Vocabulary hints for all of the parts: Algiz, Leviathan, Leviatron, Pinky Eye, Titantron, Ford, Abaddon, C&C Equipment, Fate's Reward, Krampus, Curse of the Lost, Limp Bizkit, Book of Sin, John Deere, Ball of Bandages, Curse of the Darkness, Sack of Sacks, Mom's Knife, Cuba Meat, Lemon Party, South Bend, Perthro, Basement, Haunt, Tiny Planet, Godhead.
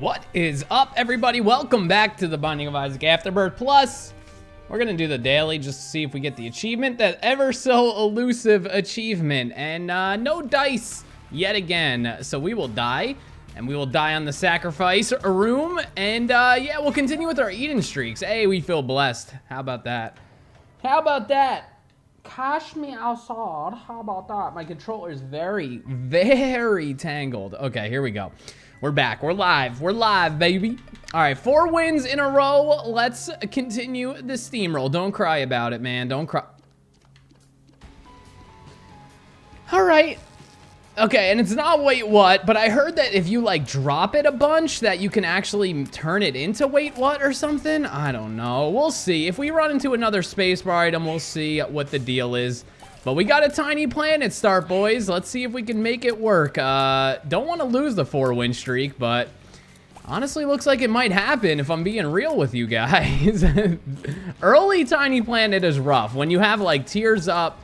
What is up, everybody? Welcome back to the Binding of Isaac Afterbirth Plus. We're gonna do the daily just to see if we get the achievement, that ever so elusive achievement, and no dice yet again. So we will die, and we will die on the sacrifice room, and yeah, we'll continue with our Eden streaks. Hey, we feel blessed. How about that? How about that? Cash me outside. How about that? My controller is very, very tangled. Okay, here we go. We're back. We're live. We're live, baby. All right, 4 wins in a row. Let's continue the steamroll. Don't cry about it, man. Don't cry. All right. Okay, and it's not Wait What, but I heard that if you, like, drop it a bunch, that you can actually turn it into Wait What or something. I don't know. We'll see. If we run into another spacebar item, we'll see what the deal is. But we got a Tiny Planet start, boys. Let's see if we can make it work. Don't want to lose the 4-win streak, but honestly looks like it might happen if I'm being real with you guys. Early Tiny Planet is rough. When you have, like, tiers up,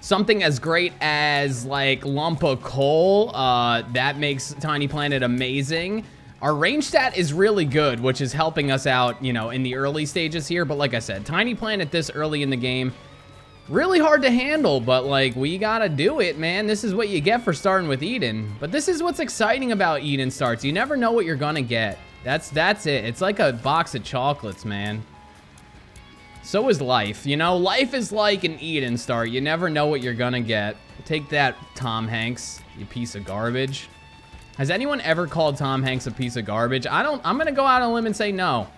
something as great as, like, Lump of Coal, that makes Tiny Planet amazing. Our range stat is really good, which is helping us out, you know, in the early stages here. But like I said, Tiny Planet this early in the game, really hard to handle, but, like, we gotta do it, man. This is what you get for starting with Eden. But this is what's exciting about Eden starts. You never know what you're gonna get. That's it. It's like a box of chocolates, man. So is life, you know? Life is like an Eden start. You never know what you're gonna get. Take that, Tom Hanks, you piece of garbage. Has anyone ever called Tom Hanks a piece of garbage? I don't. I'm gonna go out on a limb and say no.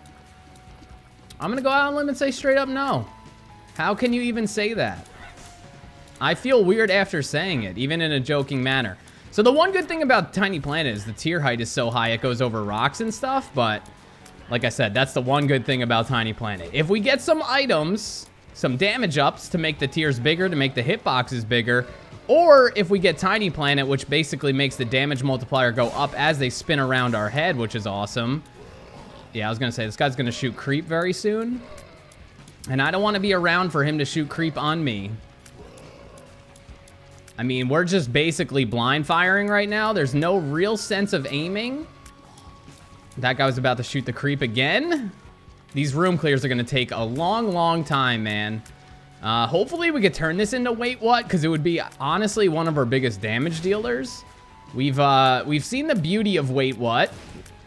I'm gonna go out on a limb and say straight up no. How can you even say that? I feel weird after saying it, even in a joking manner. So the one good thing about Tiny Planet is the tier height is so high it goes over rocks and stuff, but like I said, that's the one good thing about Tiny Planet. If we get some items, some damage ups to make the tiers bigger, to make the hitboxes bigger, or if we get Tiny Planet, which basically makes the damage multiplier go up as they spin around our head, which is awesome. Yeah, I was gonna say, this guy's gonna shoot creep very soon. And I don't want to be around for him to shoot creep on me. I mean, we're just basically blind firing right now. There's no real sense of aiming. That guy was about to shoot the creep again. These room clears are going to take a long, long time, man. Hopefully we could turn this into Wait What, because it would be honestly one of our biggest damage dealers. We've seen the beauty of Wait What.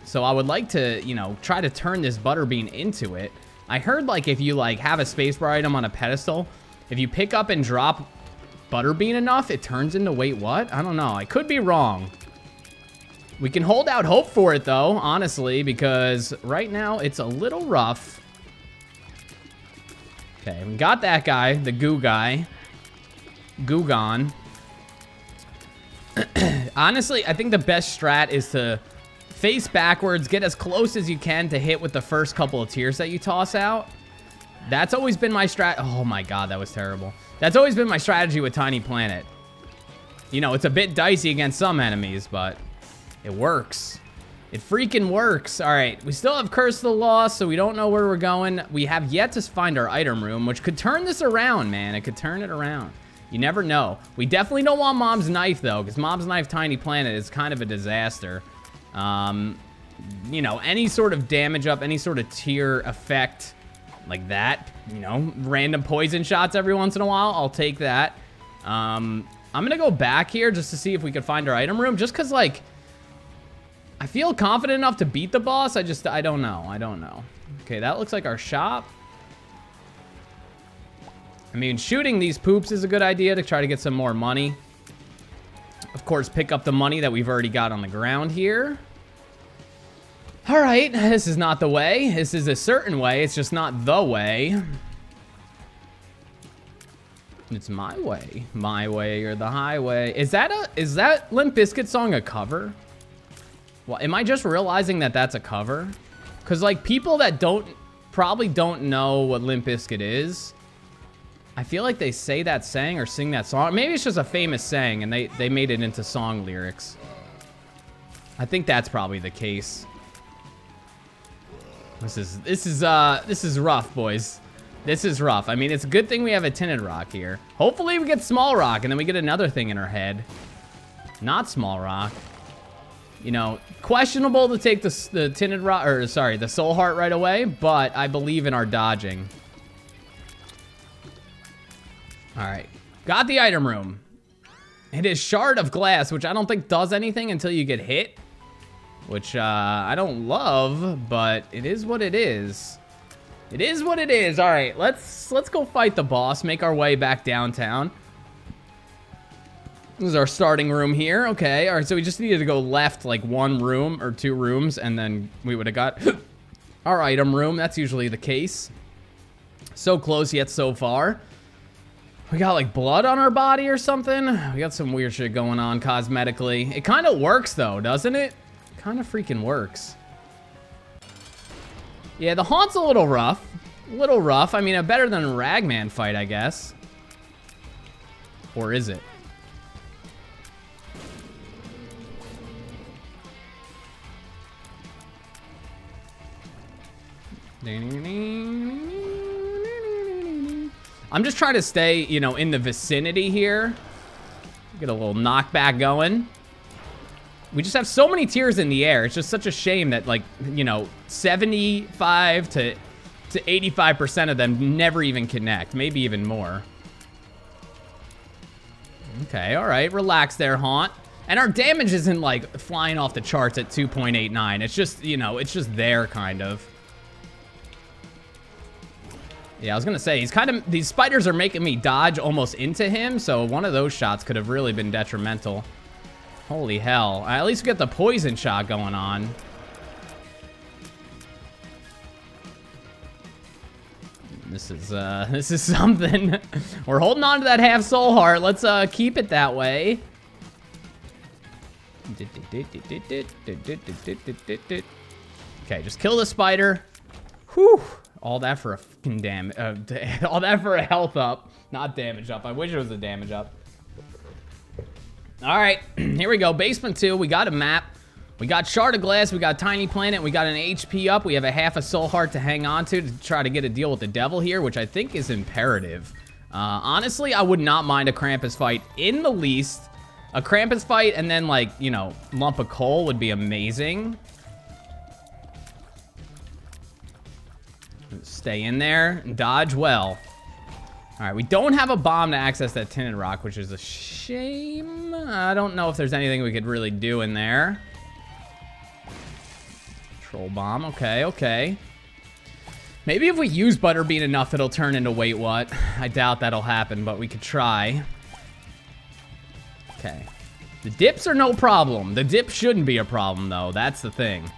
So I would like to, you know, try to turn this Butterbean into it. I heard, like, if you, like, have a spacebar item on a pedestal, if you pick up and drop Butterbean enough, it turns into Wait What? I don't know. I could be wrong. We can hold out hope for it, though, honestly, because right now it's a little rough. Okay, we got that guy, the goo guy. Goo-gon. Honestly, I think the best strat is to face backwards, get as close as you can to hit with the first couple of tiers that you toss out. That's always been my strat. Oh my god, that was terrible. That's always been my strategy with Tiny Planet. You know, it's a bit dicey against some enemies, but it works. It freaking works. All right, we still have Curse of the Lost, so we don't know where we're going. We have yet to find our item room, which could turn this around, man. It could turn it around. You never know. We definitely don't want Mom's Knife, though, because Mom's Knife Tiny Planet is kind of a disaster. You know, any sort of damage up, any sort of tier effect like that, you know, random poison shots every once in a while, I'll take that. I'm gonna go back here just to see if we could find our item room, just because, like, I feel confident enough to beat the boss. I don't know. I don't know. Okay, that looks like our shop. I mean, shooting these poops is a good idea to try to get some more money. Of course, pick up the money that we've already got on the ground here. All right, this is not the way. This is a certain way. It's just not the way. It's my way or the highway. Is that Limp Bizkit song a cover? Well, am I just realizing that that's a cover? Cause, like, people that probably don't know what Limp Bizkit is. I feel like they say that saying or sing that song. Maybe it's just a famous saying and they made it into song lyrics. I think that's probably the case. This is rough, boys. This is rough. I mean, it's a good thing we have a Tinted Rock here. Hopefully we get Small Rock and then we get another thing in our head. Not Small Rock. You know, questionable to take the Tinted Rock, or sorry, the Soul Heart right away, but I believe in our dodging. All right, got the item room. It is Shard of Glass, which I don't think does anything until you get hit, which I don't love, but it is what it is. It is what it is. All right, let's go fight the boss, make our way back downtown. This is our starting room here. Okay, all right, so we just needed to go left like one room or two rooms, and then we would have got our item room. That's usually the case. So close yet so far. We got like blood on our body or something. We got some weird shit going on cosmetically. It kind of works though, doesn't it? Kind of freaking works. Yeah, the haunt's a little rough. I mean, a better than a Ragman fight, I guess. Or is it? I'm just trying to stay, you know, in the vicinity here. Get a little knockback going. We just have so many tiers in the air. It's just such a shame that, like, you know, 75 to 85% of them never even connect. Maybe even more. Okay, all right. Relax there, Haunt. And our damage isn't, like, flying off the charts at 2.89. It's just, you know, it's just there, kind of. Yeah, I was going to say, he's kind of... These spiders are making me dodge almost into him, so one of those shots could have really been detrimental. Holy hell. At least we got the poison shot going on. This is something. We're holding on to that half soul heart. Let's, keep it that way. Okay, just kill the spider. Whew. All that for a fucking damage. All that for a health up. Not damage up. I wish it was a damage up. All right, here we go. Basement 2. We got a map. We got Shard of Glass. We got Tiny Planet. We got an HP up. We have a half a soul heart to hang on to try to get a deal with the devil here, which I think is imperative. Honestly, I would not mind a Krampus fight in the least. A Krampus fight and then, like, you know, Lump of Coal would be amazing. Stay in there and dodge well. All right, we don't have a bomb to access that Tinted Rock, which is a shame. I don't know if there's anything we could really do in there. Troll bomb, okay, okay. Maybe if we use Butterbean enough, it'll turn into Wait What. I doubt that'll happen, but we could try. Okay. The dips are no problem. The dip shouldn't be a problem, though. That's the thing.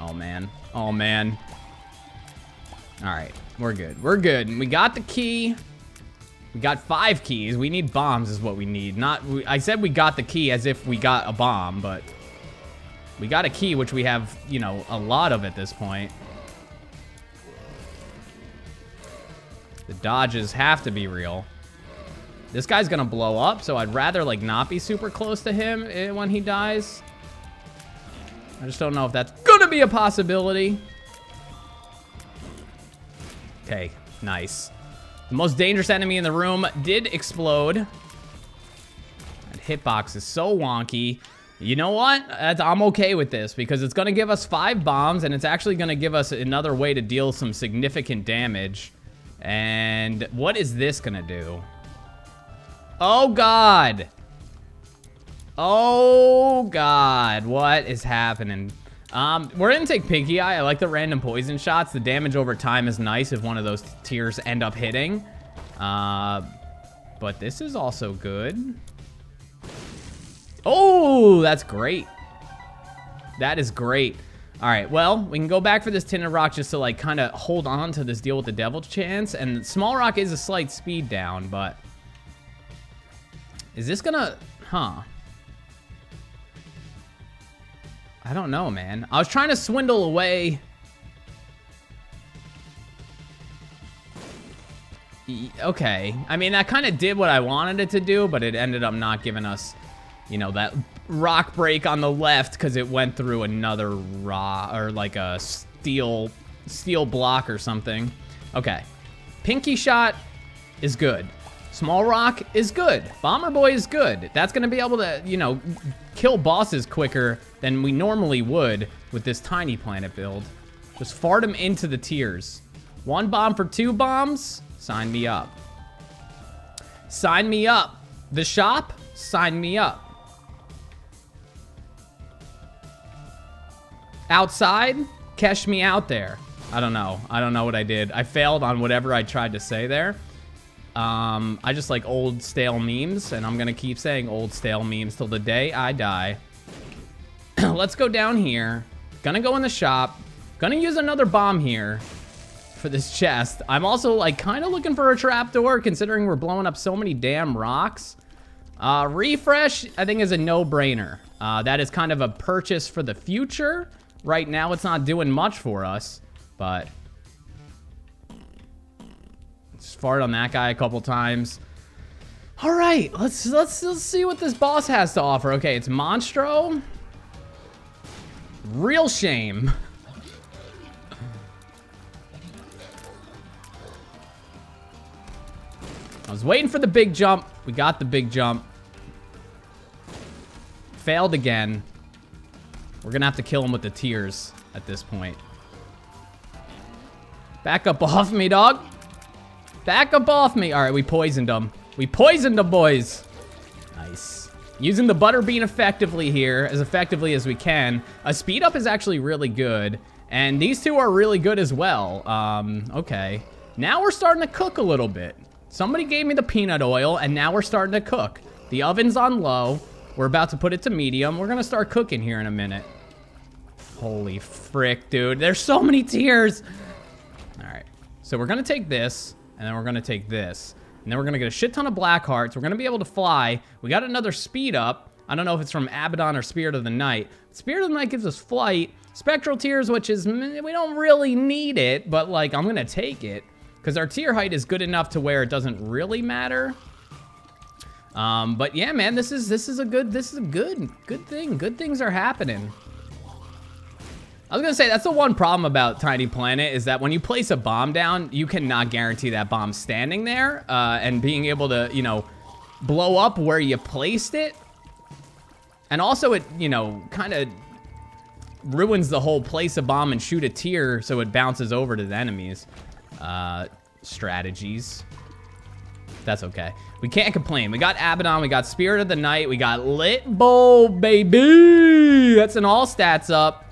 Oh, man. Oh, man. All right. We're good. We're good. We got the key. We got 5 keys. We need bombs is what we need. Not. I said we got the key as if we got a bomb, but we got a key, which we have, you know, a lot of at this point. The dodges have to be real. This guy's going to blow up, so I'd rather, like, not be super close to him when he dies. I just don't know if that's gonna be a possibility. Okay, nice. The most dangerous enemy in the room did explode. That hitbox is so wonky. You know what? I'm okay with this because it's gonna give us 5 bombs and it's actually gonna give us another way to deal some significant damage. And what is this gonna do? Oh, God. Oh, God. What is happening? We're going to take Pinky Eye. I like the random poison shots. The damage over time is nice if one of those tiers end up hitting. But this is also good. Oh, that's great. That is great. All right, well, we can go back for this Tinted Rock just to, like, kind of hold on to this deal with the devil chance. And Small Rock is a slight speed down, but... Is this going to... Huh. I don't know, man. I was trying to swindle away. Okay. I mean, that kind of did what I wanted it to do, but it ended up not giving us, you know, that rock break on the left because it went through another rock or like a steel block or something. Okay. Pinky shot is good. Small Rock is good. Bomber Boy is good. That's going to be able to, you know, kill bosses quicker than we normally would with this Tiny Planet build. Just fart them into the tiers. 1 bomb for 2 bombs? Sign me up. Sign me up. The shop? Sign me up. Outside? Catch me out there. I don't know. I don't know what I did. I failed on whatever I tried to say there. I just like old stale memes, and I'm gonna keep saying old stale memes till the day I die. Let's go down here. Gonna go in the shop. Gonna use another bomb here for this chest. I'm also like kind of looking for a trapdoor, considering we're blowing up so many damn rocks. Refresh, I think, is a no-brainer. That is kind of a purchase for the future. Right now, it's not doing much for us, but just fart on that guy a couple times. All right, let's see what this boss has to offer. Okay, it's Monstro. Real shame. I was waiting for the big jump. We got the big jump. Failed again. We're gonna have to kill him with the tears at this point. Back up off me, dog. Back up off me. All right, we poisoned him. We poisoned him, boys. Nice. Using the Butterbean effectively here, as effectively as we can. A speed up is actually really good, and these two are really good as well. Okay. Now we're starting to cook a little bit. Somebody gave me the peanut oil, and now we're starting to cook. The oven's on low. We're about to put it to medium. We're gonna start cooking here in a minute. Holy frick, dude. There's so many tiers. All right, so we're gonna take this, and then we're gonna take this. And then we're gonna get a shit ton of black hearts. We're gonna be able to fly. We got another speed up. I don't know if it's from Abaddon or Spirit of the Night. Spirit of the Night gives us flight. Spectral tiers, which is, we don't really need it, but like, I'm gonna take it. Because our tier height is good enough to where it doesn't really matter. But yeah, man, this is a good thing. Good things are happening. I was gonna say, that's the one problem about Tiny Planet, is that when you place a bomb down, you cannot guarantee that bomb standing there and being able to, you know, blow up where you placed it. And also it, you know, kind of ruins the whole place a bomb and shoot a tier so it bounces over to the enemies. Strategies. That's okay. We can't complain. We got Abaddon. We got Spirit of the Night. We got Lit Bulb, baby. That's an all stats up.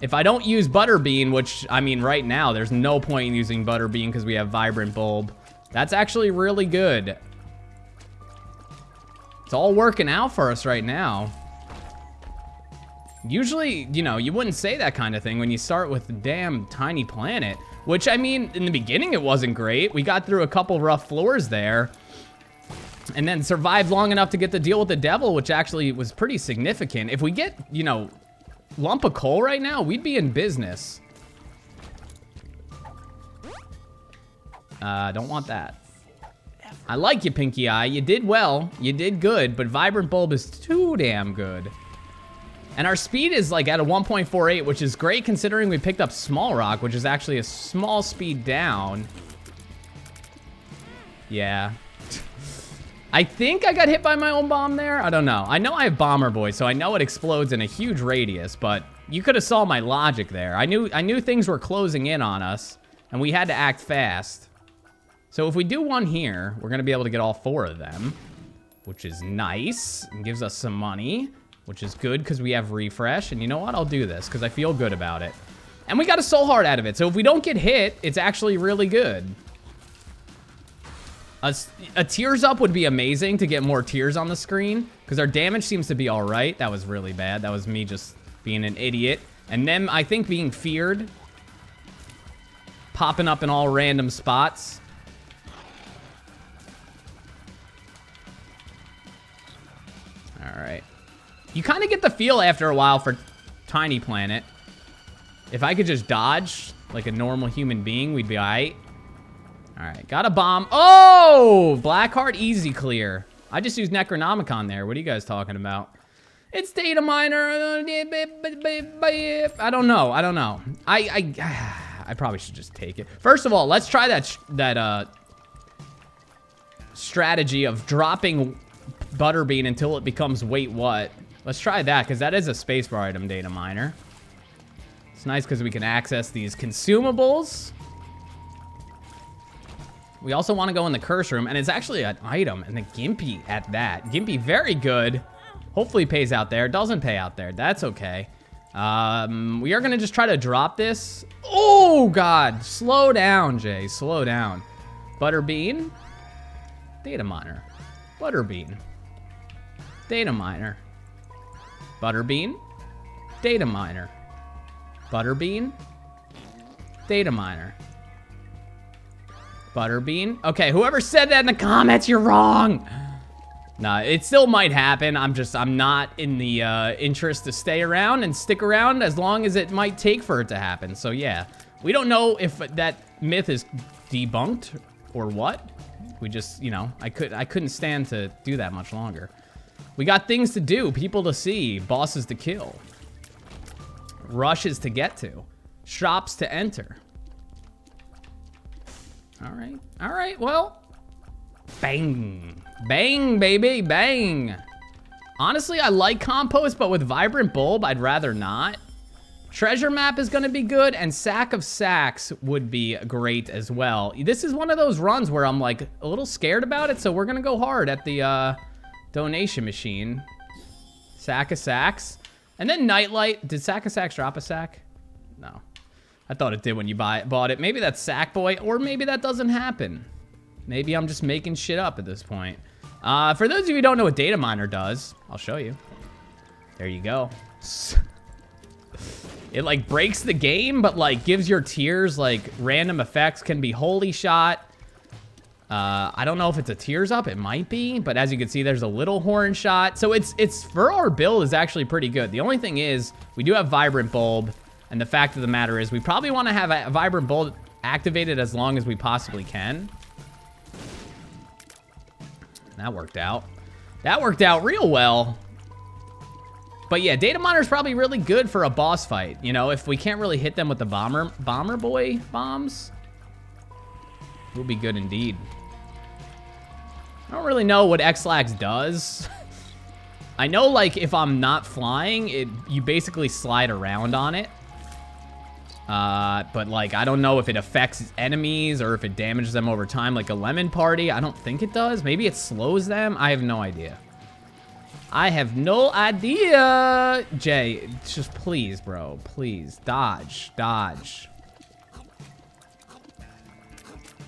If I don't use Butterbean, which, I mean, right now, there's no point in using Butterbean because we have Vibrant Bulb. That's actually really good. It's all working out for us right now. Usually, you know, you wouldn't say that kind of thing when you start with the damn Tiny Planet. Which, I mean, in the beginning, it wasn't great. We got through a couple rough floors there. And then survived long enough to get the deal with the devil, which actually was pretty significant. If we get, you know, Lump of Coal right now, we'd be in business. Don't want that. I like you, Pinky Eye. You did well. You did good. But Vibrant Bulb is too damn good. And our speed is like at a 1.48, which is great considering we picked up Small Rock, which is actually a small speed down. Yeah. I think I got hit by my own bomb there. I don't know. I know I have Bomber Boy, so I know it explodes in a huge radius, but you could have saw my logic there. I knew things were closing in on us, and we had to act fast. So if we do one here, we're going to be able to get all 4 of them, which is nice and gives us some money. Which is good because we have refresh. And you know what? I'll do this because I feel good about it. And we got a Soul Heart out of it. So if we don't get hit, it's actually really good. A Tears Up would be amazing to get more tears on the screen. Because our damage seems to be all right. That was really bad. That was me just being an idiot. And them, I think, being feared. Popping up in all random spots. All right. You kind of get the feel after a while for Tiny Planet. If I could just dodge like a normal human being, we'd be all right. All right, got a bomb. Oh, Blackheart easy clear. I just used Necronomicon there. What are you guys talking about? It's Data Miner. I don't know. I don't know. I probably should just take it. First of all, let's try that strategy of dropping Butterbean until it becomes Wait What. Let's try that, because that is a spacebar item, Data Miner. It's nice because we can access these consumables. We also want to go in the curse room, and it's actually an item, and the Gimpy at that. Gimpy, very good. Hopefully pays out there. Doesn't pay out there. That's okay. We are going to just try to drop this. Oh, God. Slow down, Jay. Slow down. Butterbean. Data Miner. Butterbean. Data Miner. Butterbean. Data Miner. Butterbean. Data Miner. Butterbean. Okay, whoever said that in the comments, you're wrong. Nah, it still might happen. I'm not in the interest to stay around and stick around as long as it might take for it to happen. So yeah, we don't know if that myth is debunked or what. We just, you know, I couldn't stand to do that much longer. We got things to do, people to see, bosses to kill, rushes to get to, shops to enter. All right, well, bang. Bang, baby, bang. Honestly, I like compost, but with Vibrant Bulb, I'd rather not. Treasure Map is gonna be good, and Sack of Sacks would be great as well. This is one of those runs where I'm like a little scared about it, so we're gonna go hard at the donation machine. Sack of Sacks. And then Nightlight. Did Sack of Sacks drop a sack? No. I thought it did when you bought it. Maybe that's Sackboy, or maybe that doesn't happen. Maybe I'm just making shit up at this point. For those of you who don't know what Data Miner does, I'll show you. There you go. It like breaks the game, but like gives your tiers like random effects. Can be holy shot. I don't know if it's a tiers up. It might be, but as you can see, there's a little horn shot. So it's for our build is actually pretty good. The only thing is we do have Vibrant Bulb. And the fact of the matter is we probably want to have a Vibrant Bulb activated as long as we possibly can. That worked out. That worked out real well. But yeah, Data Miner is probably really good for a boss fight. You know, if we can't really hit them with the Bomber Boy bombs, we'll be good indeed. I don't really know what X-Lax does. I know, like, if I'm not flying, you basically slide around on it. But, like, I don't know if it affects enemies or if it damages them over time, like a lemon party. I don't think it does. Maybe it slows them. I have no idea. I have no idea. Jay, just please, bro. Please. Dodge. Dodge.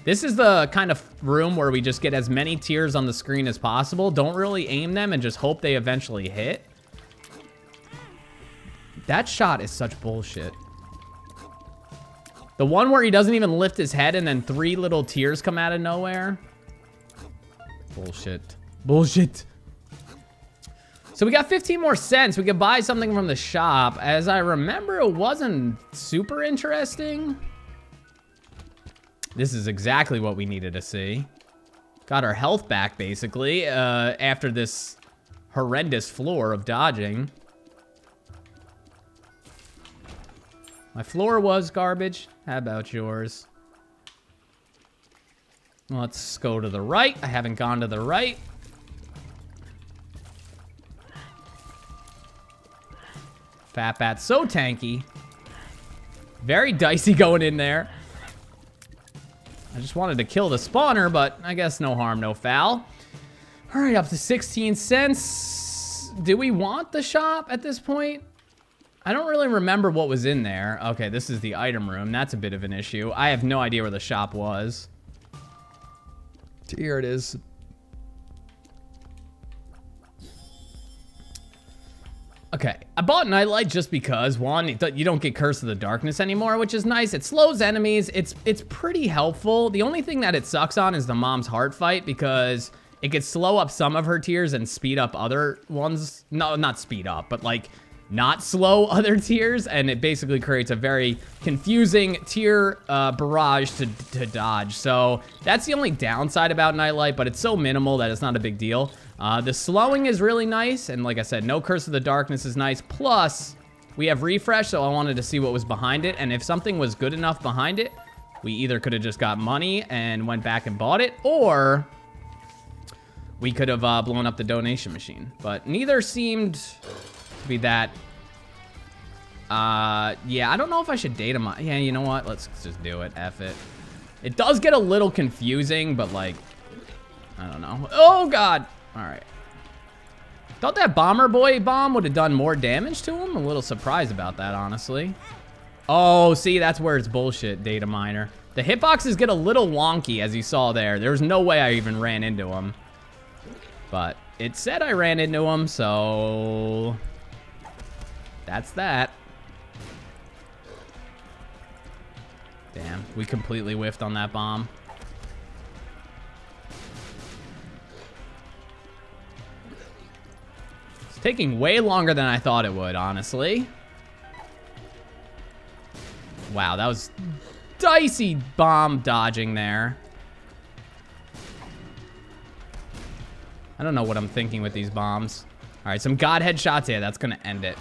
This is the kind of room where we just get as many tiers on the screen as possible. Don't really aim them and just hope they eventually hit. That shot is such bullshit. The one where he doesn't even lift his head and then three little tears come out of nowhere. Bullshit. Bullshit. So we got 15 more cents. We could buy something from the shop. As I remember, it wasn't super interesting. This is exactly what we needed to see. Got our health back, basically, after this horrendous floor of dodging. My floor was garbage. How about yours? Let's go to the right. I haven't gone to the right. Fat Bat, so tanky. Very dicey going in there. I just wanted to kill the spawner, but I guess no harm, no foul. All right, up to 16 cents. Do we want the shop at this point? I don't really remember what was in there. Okay, this is the item room. That's a bit of an issue. I have no idea where the shop was. Here it is. Okay, I bought Nightlight just because, one, you don't get Curse of the Darkness anymore, which is nice. It slows enemies. It's pretty helpful. The only thing that it sucks on is the Mom's Heart fight because it could slow up some of her tiers and speed up other ones. No, not speed up, but like not slow other tiers, and it basically creates a very confusing tier barrage to dodge. So that's the only downside about Nightlight, but it's so minimal that it's not a big deal. The slowing is really nice, and like I said, no Curse of the Darkness is nice. Plus, we have refresh, so I wanted to see what was behind it, and if something was good enough behind it, we either could have just got money and went back and bought it, or We could have blown up the donation machine, but neither seemed to be that. Yeah, I don't know if I should data mine. Yeah, you know what? Let's just do it. F it. It does get a little confusing, but like, I don't know. Oh, God. All right. Thought that Bomber Boy bomb would have done more damage to him. I'm a little surprised about that, honestly. Oh, see, that's where it's bullshit, Data Miner. The hitboxes get a little wonky, as you saw there. There's no way I even ran into him. But it said I ran into him, so... that's that. Damn, we completely whiffed on that bomb. It's taking way longer than I thought it would, honestly. Wow, that was dicey bomb dodging there. I don't know what I'm thinking with these bombs. All right, some Godhead shots here. That's going to end it.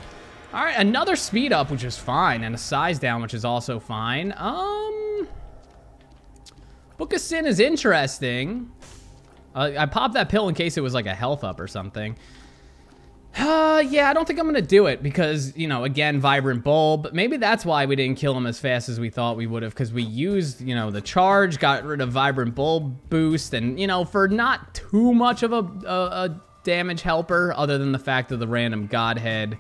All right, another speed up, which is fine, and a size down, which is also fine. Book of Sin is interesting. I popped that pill in case it was like a health up or something. Yeah, I don't think I'm going to do it because, you know, again, Vibrant Bulb. Maybe that's why we didn't kill him as fast as we thought we would have, because we used, you know, the charge, got rid of Vibrant Bulb boost, and, you know, for not too much of a damage helper other than the fact of the random Godhead...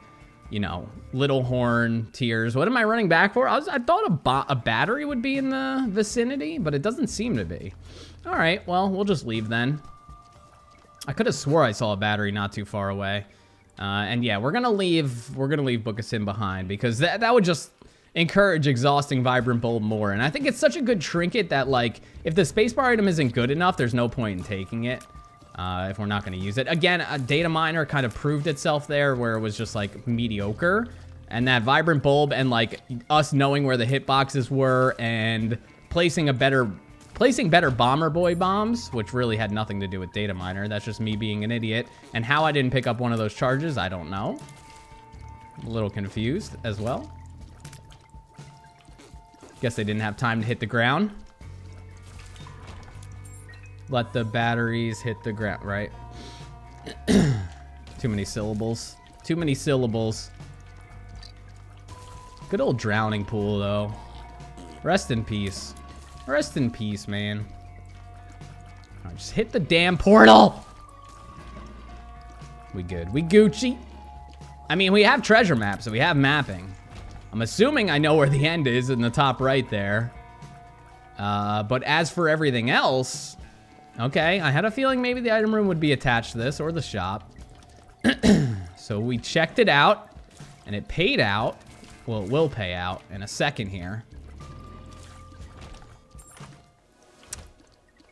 you know, little horn, tears. What am I running back for? I thought a battery would be in the vicinity, but it doesn't seem to be. All right, well, we'll just leave then. I could have swore I saw a battery not too far away. And yeah, we're gonna leave Book of Sin behind because that would just encourage exhausting Vibrant Bulb more. And I think it's such a good trinket that, like, if the spacebar item isn't good enough, there's no point in taking it. If we're not going to use it. Again, a Data Miner kind of proved itself there where it was just like mediocre. And that Vibrant Bulb and like us knowing where the hitboxes were and placing better Bomber Boy bombs, which really had nothing to do with Data Miner. That's just me being an idiot. And how I didn't pick up one of those charges, I don't know. I'm a little confused as well. Guess they didn't have time to hit the ground. Let the batteries hit the ground, right? Too many syllables. Too many syllables. Good old drowning pool, though. Rest in peace. Rest in peace, man. All right, just hit the damn portal! We good. We Gucci. I mean, we have treasure maps, so we have mapping. I'm assuming I know where the end is in the top right there. But as for everything else... okay, I had a feeling maybe the item room would be attached to this, or the shop. So we checked it out, and it paid out. Well, it will pay out in a second here.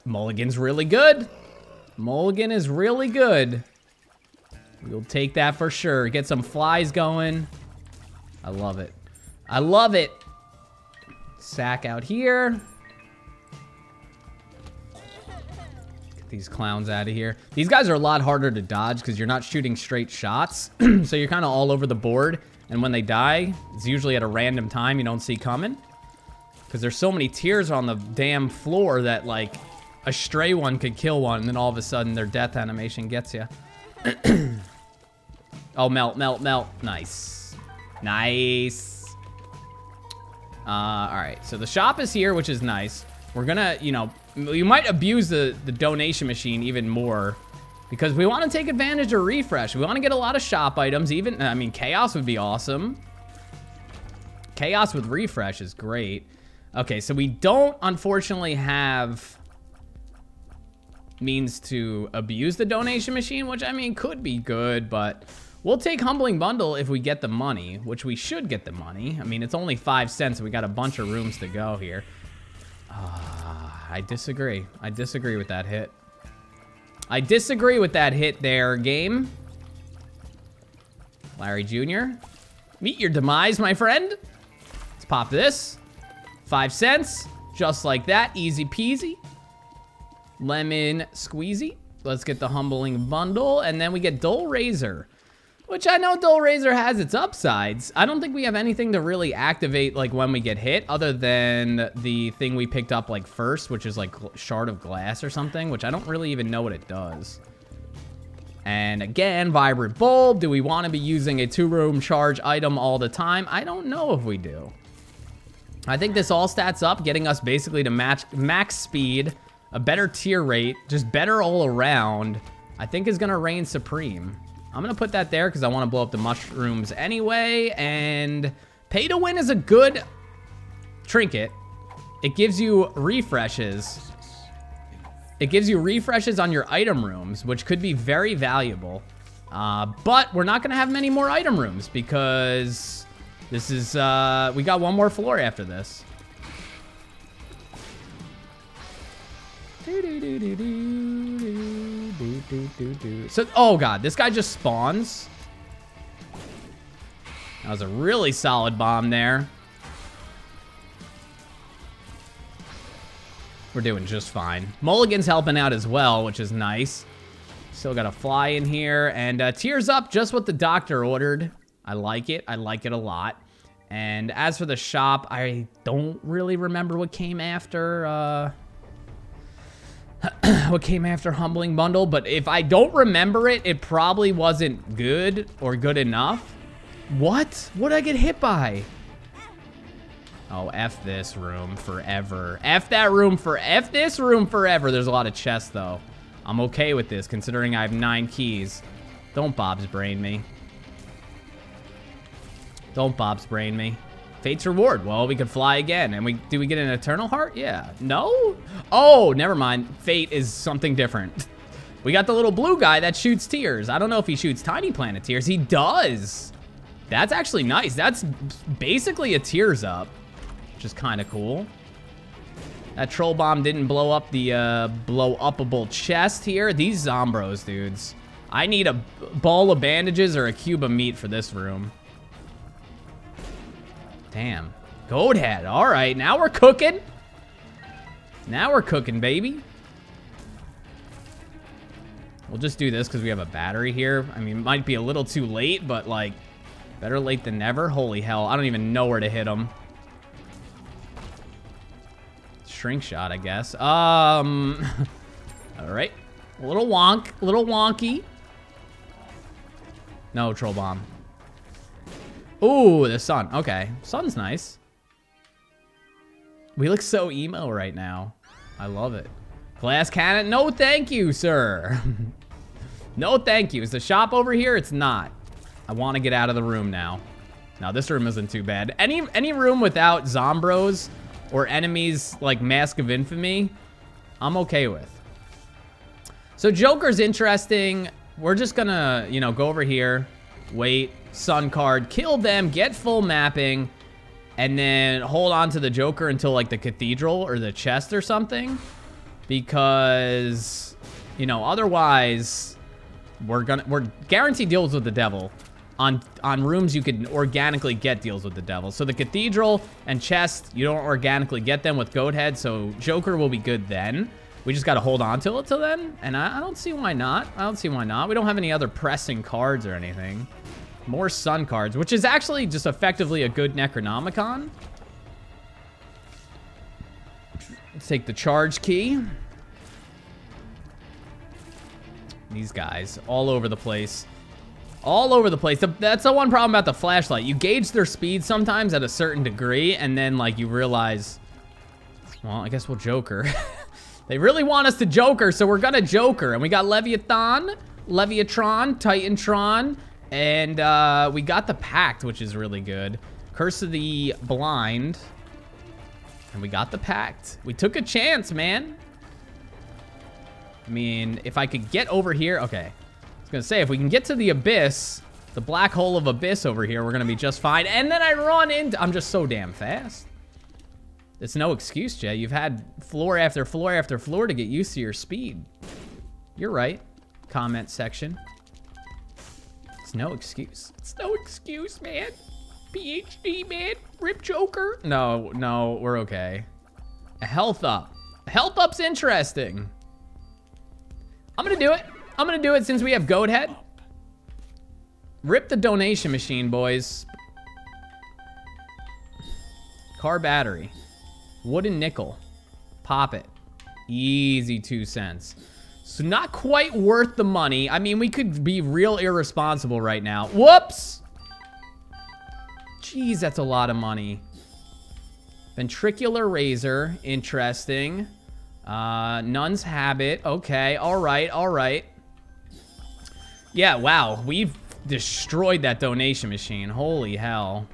Mulligan's really good. Mulligan is really good. We'll take that for sure. Get some flies going. I love it. I love it. Sack out here. These clowns out of here. These guys are a lot harder to dodge because you're not shooting straight shots. So you're kind of all over the board. And when they die, it's usually at a random time you don't see coming. Because there's so many tiers on the damn floor that, like, a stray one could kill one. And then all of a sudden their death animation gets you. Oh, melt, melt, melt. Nice. Nice. All right. So the shop is here, which is nice. We're going to, you know... you might abuse the donation machine even more because we want to take advantage of refresh. We want to get a lot of shop items. Even, I mean, chaos would be awesome. Chaos with refresh is great. Okay, so we don't, unfortunately, have means to abuse the donation machine, which, I mean, could be good, but we'll take Humbling Bundle if we get the money, which we should get the money. I mean, it's only 5 cents. We got a bunch of rooms to go here. I disagree. I disagree with that hit. I disagree with that hit there, game. Larry Jr. Meet your demise, my friend. Let's pop this. 5 cents. Just like that. Easy peasy. Lemon squeezy. Let's get the Humbling Bundle. And then we get Dull Razor. Which I know Dull Razor has its upsides. I don't think we have anything to really activate like when we get hit other than the thing we picked up like first, which is like Shard of Glass or something, which I don't really even know what it does. And again, Vibrant Bulb. Do we want to be using a two-room charge item all the time? I don't know if we do. I think this all stats up, getting us basically to match max speed, a better tier rate, just better all around, I think is going to reign supreme. I'm going to put that there because I want to blow up the mushrooms anyway. And pay to win is a good trinket. It gives you refreshes. It gives you refreshes on your item rooms, which could be very valuable. But we're not going to have many more item rooms because this is, we got one more floor after this. So, oh God, this guy just spawns. That was a really solid bomb there. We're doing just fine. Mulligan's helping out as well, which is nice. Still got a fly in here. And tears up, just what the doctor ordered. I like it. I like it a lot. And as for the shop, I don't really remember what came after... what came after Humbling Bundle, but if I don't remember it, it probably wasn't good or good enough. What? What did I get hit by? Oh, F this room forever. F that room for F this room forever. There's a lot of chests, though. I'm okay with this, considering I have 9 keys. Don't Bob's Brain me. Don't Bob's Brain me. Fate's Reward. Well, we could fly again. And do we get an Eternal Heart? Yeah. No? Oh, never mind. Fate is something different. We got the little blue guy that shoots tears. I don't know if he shoots Tiny Planet tears. He does. That's actually nice. That's basically a tears up, which is kind of cool. That troll bomb didn't blow up the blow-upable chest here. These Zombros, dudes. I need a ball of bandages or a cube of meat for this room. Damn. Godhead. All right. Now we're cooking. Now we're cooking, baby. We'll just do this because we have a battery here. I mean, it might be a little too late, but, like, better late than never. Holy hell. I don't even know where to hit him. Shrink shot, I guess. All right. A little wonk. A little wonky. No, troll bomb. Ooh, the sun. Okay. Sun's nice. We look so emo right now. I love it. Glass cannon. No, thank you, sir. No, thank you. Is the shop over here? It's not. I want to get out of the room now. Now, this room isn't too bad. Any room without Zombros or enemies like Mask of Infamy, I'm okay with. So, Joker's interesting. We're just going to, you know, go over here. Wait. Sun card, kill them, get full mapping, and then hold on to the Joker until like the cathedral or the chest or something, because, you know, otherwise we're guaranteed deals with the devil on rooms you can organically get deals with the devil. So the cathedral and chest, you don't organically get them with Goathead, so Joker will be good then. We just got to hold on to it till then, and I don't see why not. I don't see why not. We don't have any other pressing cards or anything. More sun cards, which is actually just effectively a good Necronomicon. Let's take the charge key. These guys, all over the place. All over the place. That's the one problem about the flashlight. You gauge their speed sometimes at a certain degree, and then, like, you realize, well, I guess we'll Joker. They really want us to Joker, so we're gonna Joker. And we got Leviathan, Leviatron, Titantron, and we got the Pact, which is really good. Curse of the Blind. And we got the Pact. We took a chance, man. I mean, if I could get over here. Okay. I was going to say, if we can get to the Abyss, the black hole of Abyss over here, we're going to be just fine. And then I run into... I'm just so damn fast. It's no excuse, Jay. You've had floor after floor after floor to get used to your speed. You're right. Comment section. It's no excuse. It's no excuse, man. PhD, man. Rip Joker. No, no, we're okay. A health up. A health up's interesting. I'm gonna do it. I'm gonna do it since we have Goathead. Rip the donation machine, boys. Car battery. Wooden nickel. Pop it. Easy 2 cents. So not quite worth the money. I mean, we could be real irresponsible right now. Whoops! Jeez, that's a lot of money. Ventricular razor, interesting. Nun's habit, okay, all right. Yeah, wow, we've destroyed that donation machine, holy hell.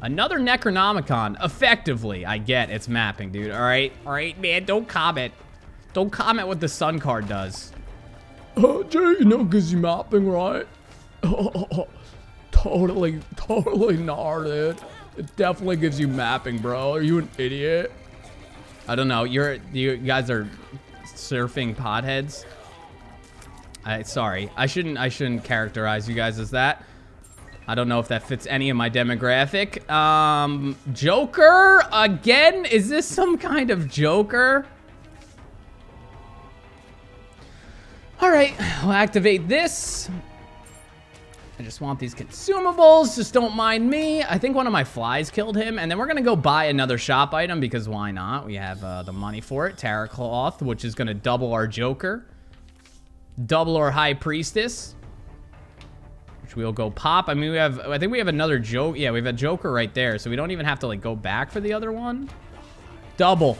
Another Necronomicon, effectively. I get it's mapping, dude, all right, man, don't comment. Don't comment what the sun card does. Oh, Jay, you know, cause you're mapping, right? Totally not, dude. It definitely gives you mapping, bro. Are you an idiot? I don't know. You guys are surfing potheads. Sorry. I shouldn't characterize you guys as that. I don't know if that fits any of my demographic. Joker again? Is this some kind of Joker? All right. We'll activate this. I just want these consumables, just don't mind me. I think one of my flies killed him, and then we're gonna go buy another shop item, because why not? We have the money for it. Terracloth, which is gonna double our Joker. Double our High Priestess, which we'll go pop. I mean, I think we have another Joker. Yeah, we have a Joker right there, so we don't even have to, like, go back for the other one. Double.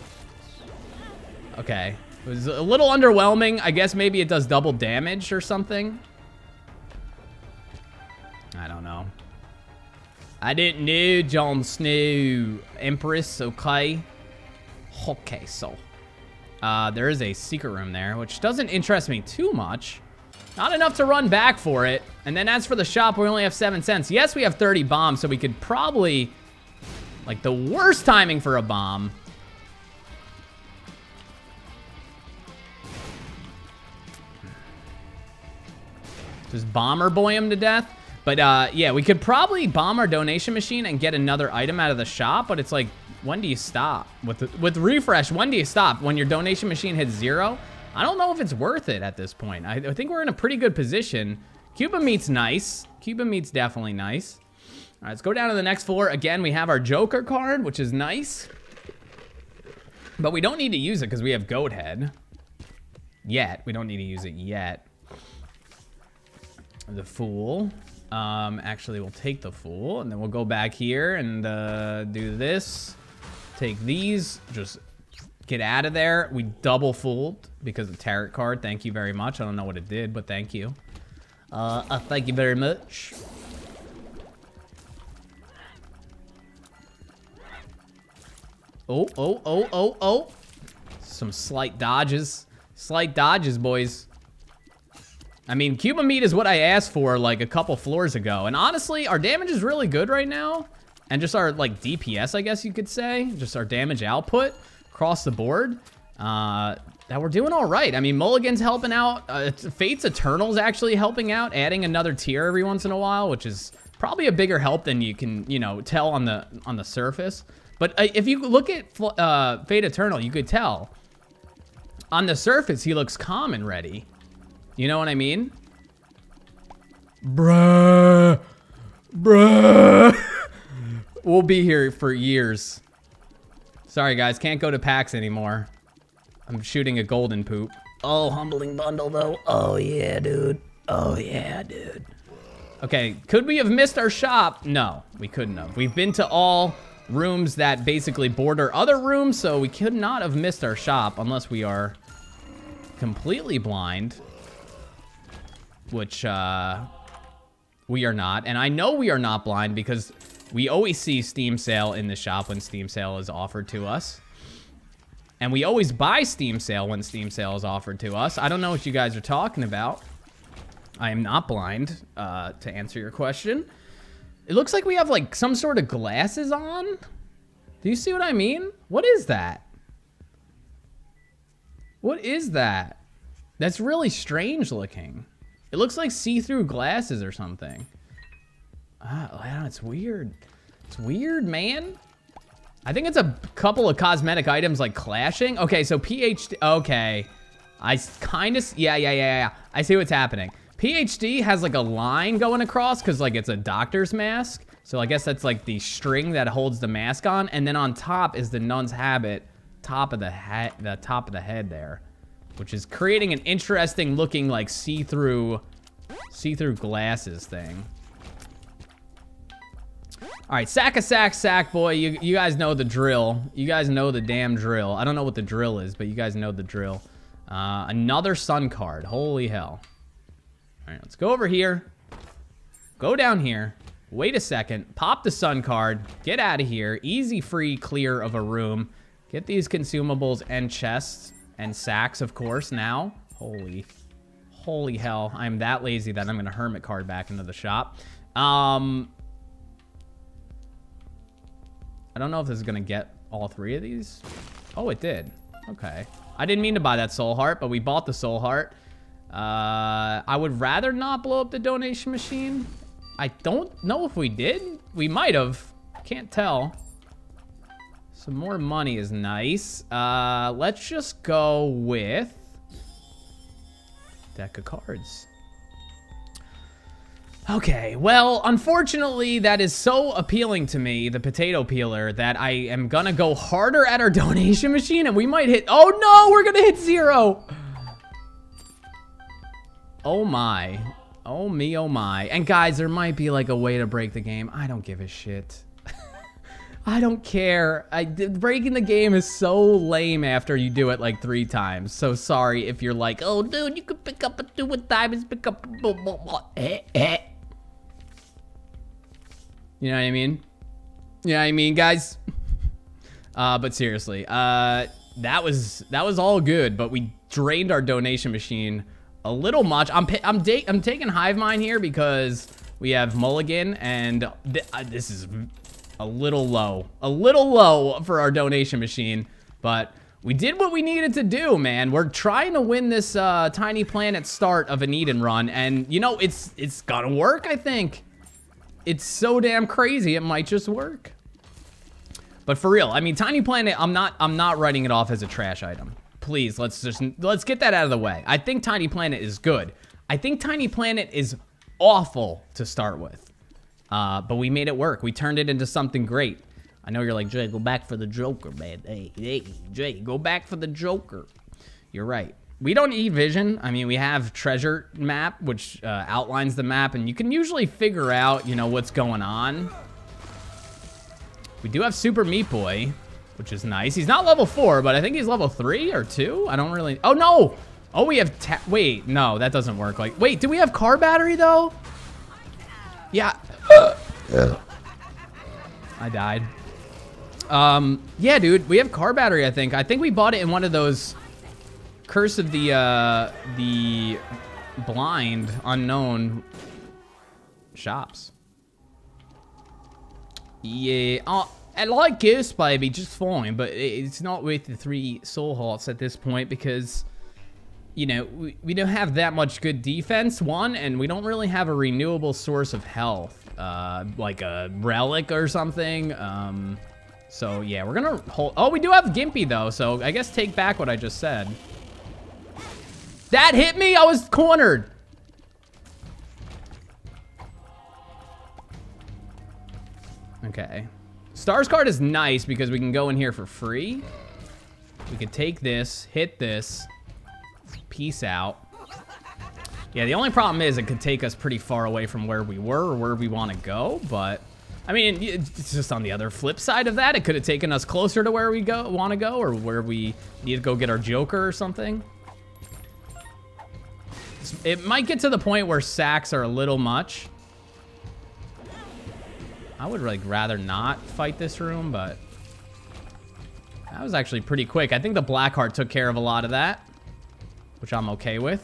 Okay, it was a little underwhelming. I guess maybe it does double damage or something. I don't know. I didn't know Jon Snow Empress, okay? Okay, so. There is a secret room there, which doesn't interest me too much. Not enough to run back for it. And then as for the shop, we only have 7 cents. Yes, we have 30 bombs, so we could probably... Like, the worst timing for a bomb. Just Bomber Boy him to death. But, yeah, we could probably bomb our donation machine and get another item out of the shop, but it's like, when do you stop? With refresh, when do you stop? When your donation machine hits 0? I don't know if it's worth it at this point. I think we're in a pretty good position. Cuban meat's nice. Cuban meat's definitely nice. All right, let's go down to the next floor. Again, we have our Joker card, which is nice. But we don't need to use it because we have Goathead. Yet. We don't need to use it yet. The Fool. Actually, we'll take the Fool, and then we'll go back here and do this. Take these, just get out of there. We double fooled because of the tarot card. Thank you very much. I don't know what it did, but thank you. Thank you very much. Oh. Some slight dodges. Slight dodges, boys. I mean, Cuban meat is what I asked for, like, a couple floors ago. And honestly, our damage is really good right now. And just our, like, DPS, I guess you could say. Just our damage output across the board. That we're doing all right. I mean, Mulligan's helping out. Fate's Eternal's actually helping out. Adding another tier every once in a while, which is probably a bigger help than you can, you know, tell on the surface. But if you look at Fate Eternal, you could tell. On the surface, he looks calm and ready. You know what I mean? Bruh. We'll be here for years. Sorry, guys. Can't go to PAX anymore. I'm shooting a golden poop. Oh, Humbling Bundle, though. Oh, yeah, dude. Okay. Could we have missed our shop? No, we couldn't have. We've been to all rooms that basically border other rooms, so we could not have missed our shop unless we are completely blind. Which, we are not. And I know we are not blind because we always see Steam Sale in the shop when Steam Sale is offered to us. And we always buy Steam Sale when Steam Sale is offered to us. I don't know what you guys are talking about. I am not blind, to answer your question. It looks like we have, like, some sort of glasses on. Do you see what I mean? What is that? That's really strange looking. It looks like see-through glasses or something. Wow, it's weird. It's weird, man. I think it's a couple of cosmetic items, like, clashing. Okay, so PhD... Okay. I kind of... Yeah. I see what's happening. PhD has, like, a line going across because, like, it's a doctor's mask. So I guess that's, like, the string that holds the mask on. And then on top is the nun's habit. Top of the head there. which is creating an interesting looking like see-through glasses thing. All right, Sack of Sacks, Sack Boy. You guys know the drill. You guys know the damn drill. I don't know what the drill is, but you guys know the drill. Another sun card. Holy hell. All right, let's go over here. Go down here. Wait a second. Pop the sun card. Get out of here. Easy free clear of a room. Get these consumables and chests and sacks, of course, now. Holy hell. I'm that lazy that I'm going to hermit card back into the shop. I don't know if this is going to get all three of these. Oh, it did. Okay. I didn't mean to buy that Soul Heart, but we bought the Soul Heart. I would rather not blow up the donation machine. I don't know if we did. We might have. Can't tell. Some more money is nice. Let's just go with... deck of cards. Okay, well, unfortunately, that is so appealing to me, the potato peeler, that I am gonna go harder at our donation machine, and we might hit... oh, no! We're gonna hit zero! Oh, my. Oh, me, oh, my. And, guys, there might be, like, a way to break the game. I don't give a shit. I don't care. Breaking the game is so lame after you do it, like, 3 times. So sorry if you're like, oh, dude, you could pick up a 2 with diamonds, pick up... You know what I mean? You know what I mean, guys? But seriously, that was all good, but we drained our donation machine a little much. I'm taking Hive Mind here because we have Mulligan, and this is a little low for our donation machine, but we did what we needed to do, man. We're trying to win this Tiny Planet start of an Eden run, and you know it's gonna work, I think. It's so damn crazy, it might just work. But for real, I mean, Tiny Planet, I'm not writing it off as a trash item. Please, let's get that out of the way. I think Tiny Planet is good. I think Tiny Planet is awful to start with. But we made it work. We turned it into something great. I know you're like, Jay, go back for the Joker, man. Hey, Jay, go back for the Joker. You're right. We don't need vision. I mean, we have Treasure Map, which outlines the map, and you can usually figure out, you know, what's going on. We do have Super Meat Boy, which is nice. He's not level 4, but I think he's level 3 or 2. I don't really... oh, no! Oh, we have... wait, no, that doesn't work. Like, wait, do we have car battery, though? Yeah. I died. Yeah, dude, we have car battery, I think. I think we bought it in one of those... Curse of the blind unknown shops. Yeah, I like Ghost Baby just fine, but it's not worth the 3 soul hearts at this point because, you know, we don't have that much good defense, one, and we don't really have a renewable source of health, like a relic or something. So, yeah, we're gonna hold... oh, we do have Gimpy, though, so I guess take back what I just said. That hit me! I was cornered! Okay. Stars card is nice because we can go in here for free. We can take this, hit this. Peace out. Yeah, the only problem is it could take us pretty far away from where we were or where we want to go, but... I mean, it's just on the other flip side of that. It could have taken us closer to where we want to go or where we need to go get our Joker or something. It might get to the point where sacks are a little much. I would like rather not fight this room, but that was actually pretty quick. I think the Blackheart took care of a lot of that, which I'm okay with.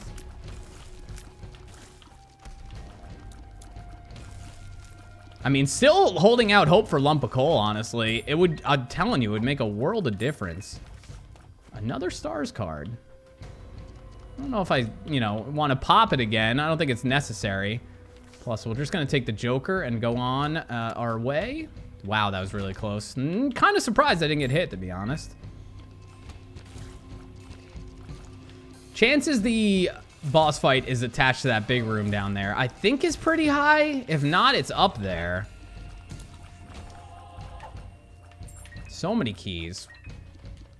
I mean, still holding out hope for Lump of Coal, honestly. It would, I'm telling you, it would make a world of difference. Another Stars card. I don't know if I, you know, want to pop it again. I don't think it's necessary. Plus, we're just going to take the Joker and go on our way. Wow, that was really close. Kind of surprised I didn't get hit, to be honest. Chances the... boss fight is attached to that big room down there. I think is pretty high. If not, it's up there. So many keys.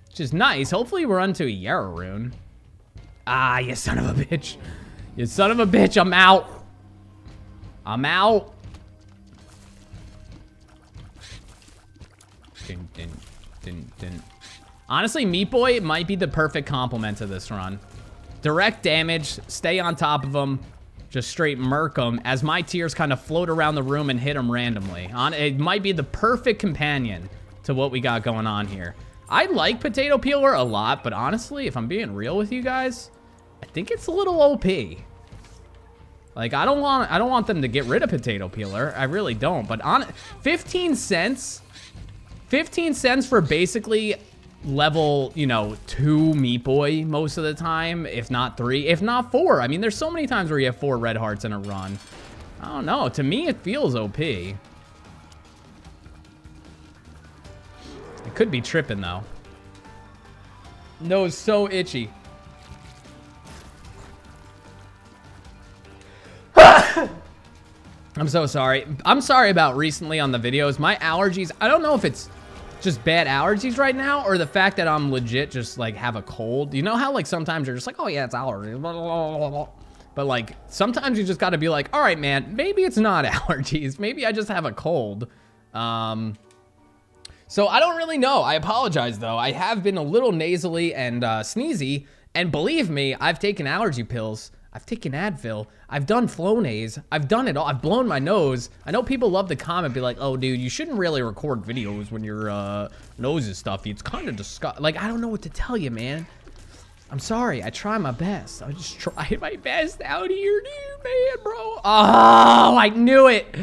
Which is nice. Hopefully we're onto a Yarrow rune. Ah, you son of a bitch. You son of a bitch, I'm out. I'm out. Didn't. Honestly, Meat Boy might be the perfect complement to this run. Direct damage, stay on top of him, just straight murk him as my tears kind of float around the room and hit him randomly. It might be the perfect companion to what we got going on here. I like Potato Peeler a lot, but honestly, if I'm being real with you guys, I think it's a little OP. Like, I don't want them to get rid of Potato Peeler. I really don't, but on 15 cents for basically level, you know, 2 Meat Boy most of the time, if not 3, if not 4. I mean, there's so many times where you have 4 red hearts in a run. I don't know. To me, it feels OP. It could be tripping, though. No, it's so itchy. I'm so sorry. I'm sorry about recently on the videos. My allergies, I don't know if it's just bad allergies right now or the fact that I'm legit just like have a cold. You know how like sometimes you're just like, oh yeah, it's allergies, blah, blah, blah, blah. But like sometimes you just got to be like, all right man, maybe it's not allergies, maybe I just have a cold. So I don't really know. I apologize though. I have been a little nasally and sneezy, and believe me, I've taken allergy pills, I've taken Advil, I've done Flonase, I've done it all, I've blown my nose. I know people love to comment, be like, oh dude, you shouldn't really record videos when your nose is stuffy. It's kind of disgusting. Like, I don't know what to tell you, man. I'm sorry, I try my best. I just try my best out here, dude, man, bro. Oh, I knew it.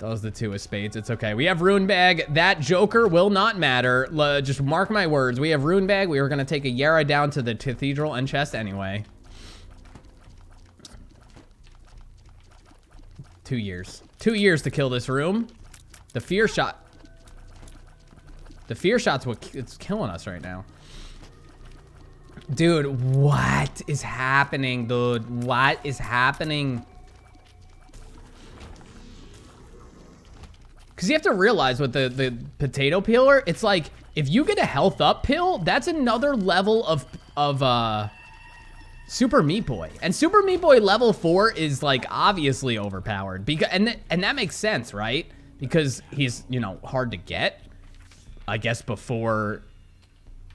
Those are the 2 of spades. It's okay. We have Rune Bag. That Joker will not matter. Just mark my words. We have Rune Bag. We were going to take a Yara down to the Cathedral and chest anyway. 2 years. 2 years to kill this room. The fear shot. The fear shot's it's killing us right now. Dude, what is happening, dude? What is happening? Because you have to realize with the Potato Peeler, it's like, if you get a health up pill, that's another level of Super Meat Boy. And Super Meat Boy level 4 is like obviously overpowered because and that makes sense, right? Because he's, you know, hard to get. I guess before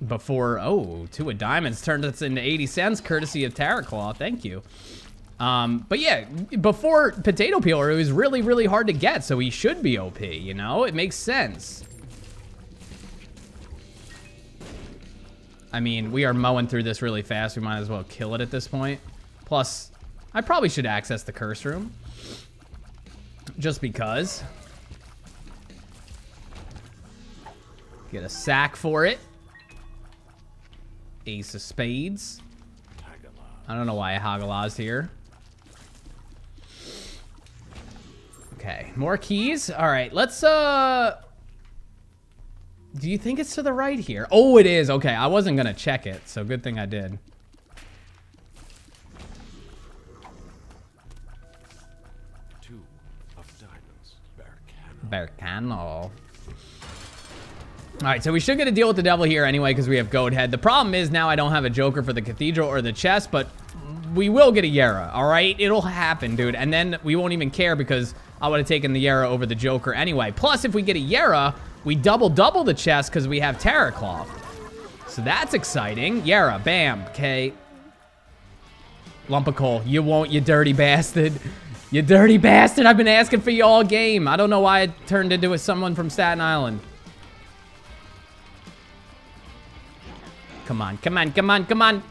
oh, 2 of diamonds turned us into 80 cents courtesy of Terracloth. Thank you. But yeah, before Potato Peeler, it was really, really hard to get, so he should be OP, you know? It makes sense. I mean, we are mowing through this really fast. We might as well kill it at this point. Plus, I probably should access the curse room. Just because. Get a sack for it. Ace of spades. I don't know why I Hagalah's here. Okay, more keys. All right, let's do you think it's to the right here? Oh, it is. Okay, I wasn't gonna check it, so good thing I did. Two of diamonds. Bercano. All right, so we should get a deal with the devil here anyway because we have Goathead. The problem is now I don't have a Joker for the Cathedral or the chest, but we will get a Yara, all right? It'll happen, dude. And then we won't even care because I would have taken the Yara over the Joker anyway. Plus, if we get a Yara, we double the chest because we have Terracloth. So that's exciting. Yara, bam, okay. Lump of coal. You won't, you dirty bastard. You dirty bastard. I've been asking for you all game. I don't know why it turned into someone from Staten Island. Come on, come on, come on, come on.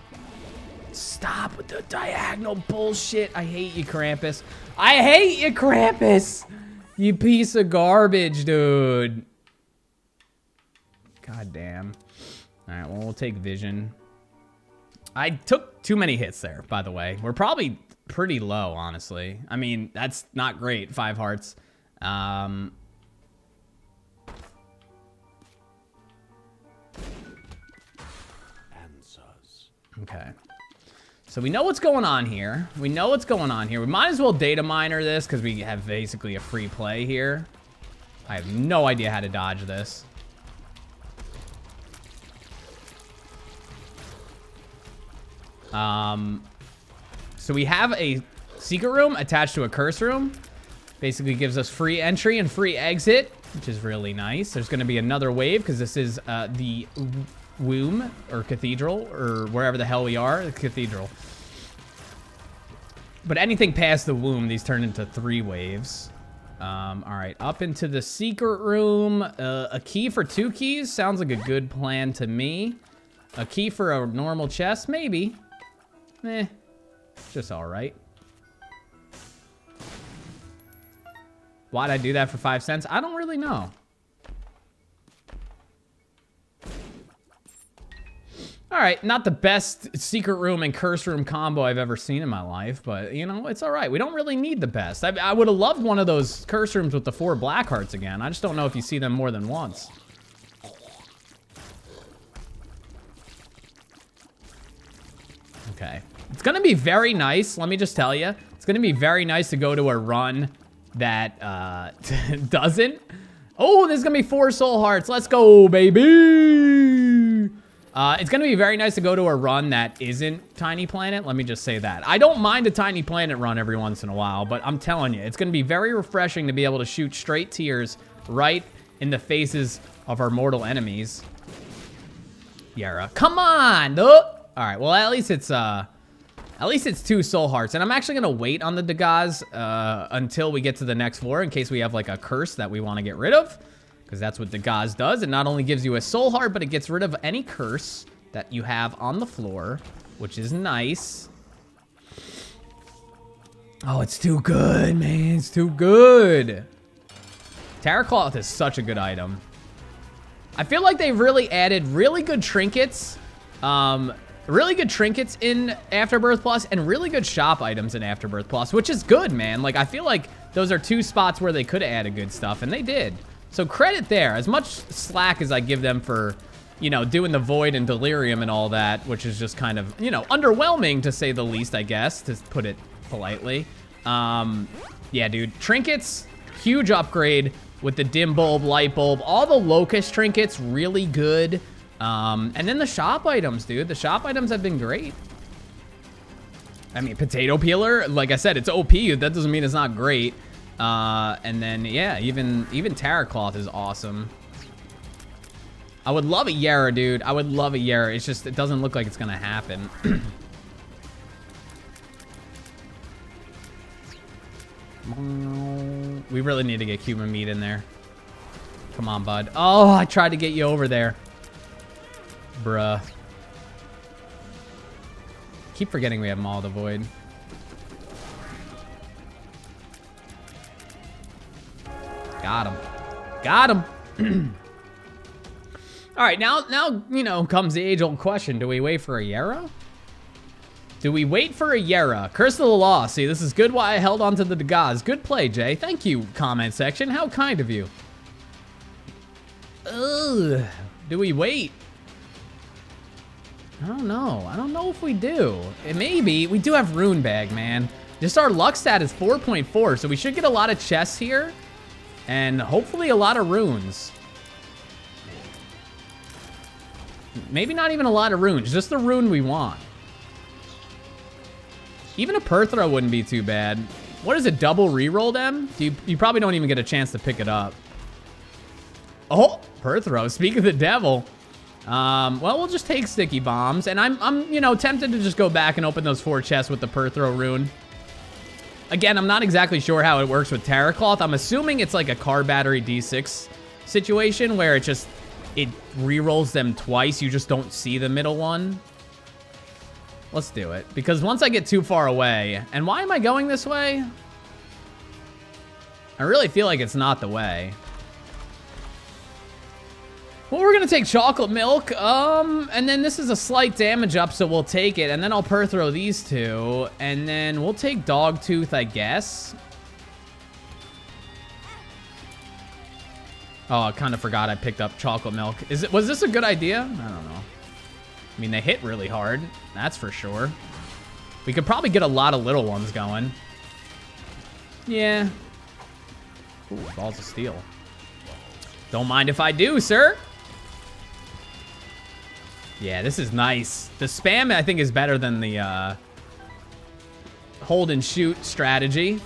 Stop with the diagonal bullshit. I hate you, Krampus. I hate you, Krampus. You piece of garbage, dude. God damn. All right, well, we'll take vision. I took too many hits there, by the way. We're probably pretty low, honestly. I mean, that's not great. 5 hearts. Okay, so we know what's going on here. We know what's going on here. We might as well data miner this because we have basically a free play here. I have no idea how to dodge this. So we have a secret room attached to a curse room. Basically gives us free entry and free exit, which is really nice. There's going to be another wave because this is the womb or cathedral or wherever the hell we are. The cathedral. But anything past the womb, these turn into 3 waves. All right, up into the secret room. A key for 2 keys sounds like a good plan to me. A key for a normal chest, maybe. Eh, just all right. Why'd I do that for 5 cents? I don't really know. All right, not the best secret room and curse room combo I've ever seen in my life, but, you know, it's all right. We don't really need the best. I would have loved one of those curse rooms with the 4 black hearts again. I just don't know if you see them more than once. Okay. It's going to be very nice, let me just tell you. It's going to be very nice to go to a run that doesn't. Oh, there's going to be 4 soul hearts. Let's go, baby. It's going to be very nice to go to a run that isn't Tiny Planet. Let me just say that. I don't mind a Tiny Planet run every once in a while, but I'm telling you, it's going to be very refreshing to be able to shoot straight tears right in the faces of our mortal enemies. Yara, come on. Oh. All right, well, at least it's 2 soul hearts. And I'm actually going to wait on the Dagaz until we get to the next floor in case we have, like, a curse that we want to get rid of. Because that's what Dagaz does. It not only gives you a soul heart, but it gets rid of any curse that you have on the floor, which is nice. Oh, it's too good, man. It's too good. Terracloth is such a good item. I feel like they've really added really good trinkets. Really good trinkets in Afterbirth Plus and really good shop items in Afterbirth Plus, which is good, man. Like, I feel like those are 2 spots where they could add a good stuff, and they did. So credit there. As much slack as I give them for, you know, doing the Void and Delirium and all that, which is just kind of, you know, underwhelming to say the least, I guess, to put it politely. Yeah, dude, trinkets, huge upgrade with the Dim Bulb, Light Bulb, all the Locust trinkets, really good. And then the shop items, dude. The shop items have been great. I mean, Potato Peeler, like I said, it's OP. That doesn't mean it's not great. And then, yeah, even Terracloth is awesome. I would love a Yara, dude. I would love a Yara. It's just, it doesn't look like it's going to happen. We really need to get Cuban Meat in there. Come on, bud. Oh, I tried to get you over there. Bruh. Keep forgetting we have Maul of the Void. Got him. Got him. All right, now, you know, comes the age-old question. Do we wait for a Yara? Do we wait for a Yara? Curse of the Law. See, this is good why I held on to the Dagaz. Good play, Jay. Thank you, comment section. How kind of you. Ugh. Do we wait? I don't know. I don't know if we do. It may be. We do have Rune Bag, man. Just our luck stat is 4.4, so we should get a lot of chests here. And hopefully a lot of runes. Maybe not even a lot of runes. Just the rune we want. Even a Perthra wouldn't be too bad. What is it? Double reroll them? You probably don't even get a chance to pick it up. Oh! Perthra. Speak of the devil. Well, we'll just take sticky bombs, and I'm, you know, tempted to just go back and open those 4 chests with the Perthro rune. Again, I'm not exactly sure how it works with Terracloth. I'm assuming it's like a car battery D6 situation where it re-rolls them twice. You just don't see the middle one. Let's do it, because once I get too far away, and why am I going this way? I really feel like it's not the way. Well, we're going to take Chocolate Milk, and then this is a slight damage up, so we'll take it, and then I'll Perthrow these 2, and then we'll take Dogtooth, I guess. Oh, I kind of forgot I picked up Chocolate Milk. Was this a good idea? I don't know. I mean, they hit really hard, that's for sure. We could probably get a lot of little ones going. Yeah. Ooh, Balls of Steel. Don't mind if I do, sir. Yeah, this is nice. The spam, I think, is better than the hold and shoot strategy.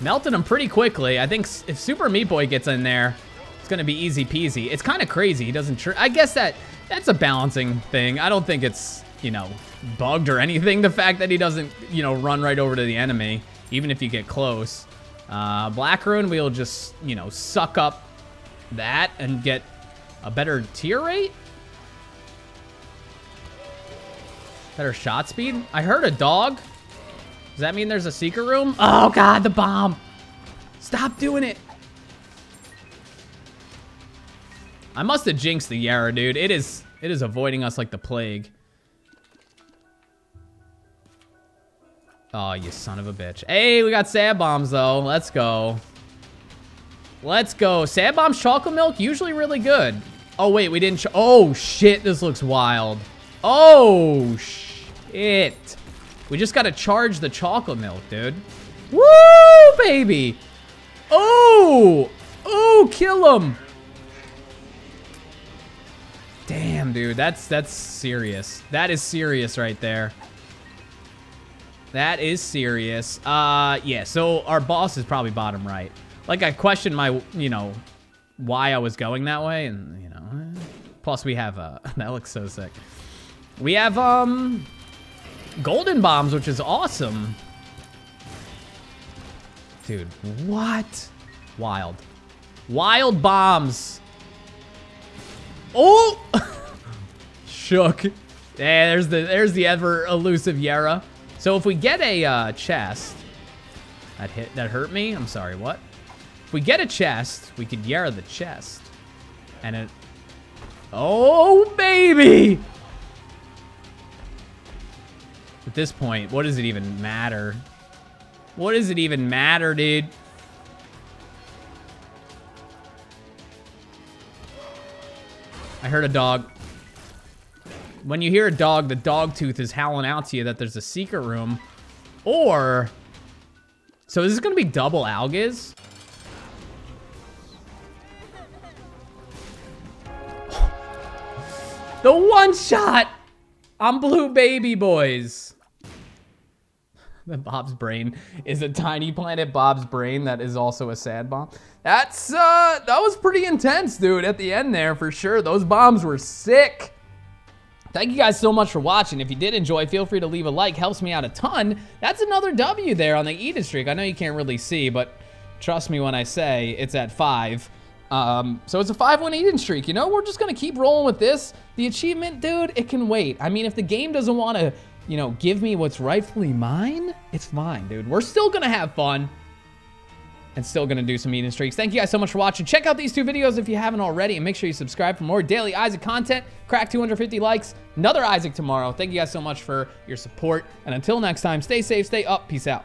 Melted him pretty quickly. I think if Super Meat Boy gets in there, it's going to be easy peasy. It's kind of crazy. He doesn't... I guess that's a balancing thing. I don't think it's, you know, bugged or anything. The fact that he doesn't, you know, run right over to the enemy, even if you get close. Black Rune, we'll just, you know, suck up that and get a better tier rate? Better shot speed? I heard a dog. Does that mean there's a secret room? Oh god, the bomb! Stop doing it! I must have jinxed the Yara, dude. It is avoiding us like the plague. Oh, you son of a bitch. Hey, we got Sad Bombs, though. Let's go. Let's go. Sad Bombs, Chocolate Milk, usually really good. Oh, wait, we didn't... Oh, shit, this looks wild. Oh, shit. We just got to charge the Chocolate Milk, dude. Woo, baby. Oh, oh, kill him. Damn, dude, that's serious. That is serious right there. That is serious. Yeah, so our boss is probably bottom right. Like, I questioned my, you know, why I was going that way, and, you know. Plus, we have, that looks so sick. We have, golden bombs, which is awesome. Dude, what? Wild. Wild bombs. Oh! Shook. Yeah, there's the ever elusive Yara. So if we get a chest, that hurt me. I'm sorry. What? If we get a chest, we could Yara the chest, and it. Oh baby! At this point, what does it even matter? What does it even matter, dude? I heard a dog. When you hear a dog, the dog tooth is howling out to you that there's a secret room. Or... So is this going to be double Algiz? The one shot! I'm Blue Baby, boys. The Bob's Brain is a Tiny Planet Bob's Brain that is also a sad bomb. That's, that was pretty intense, dude, at the end there, for sure. Those bombs were sick. Thank you guys so much for watching. If you did enjoy, feel free to leave a like. Helps me out a ton. That's another W there on the Eden streak. I know you can't really see, but trust me when I say it's at 5. So it's a 5-1 Eden streak. You know, we're just going to keep rolling with this. The achievement, dude, it can wait. I mean, if the game doesn't want to, you know, give me what's rightfully mine, it's fine, dude. We're still going to have fun and still going to do some Eden streaks. Thank you guys so much for watching. Check out these two videos if you haven't already, and make sure you subscribe for more daily Isaac content. Crack 250 likes. Another Isaac tomorrow. Thank you guys so much for your support, and until next time, stay safe, stay up. Peace out.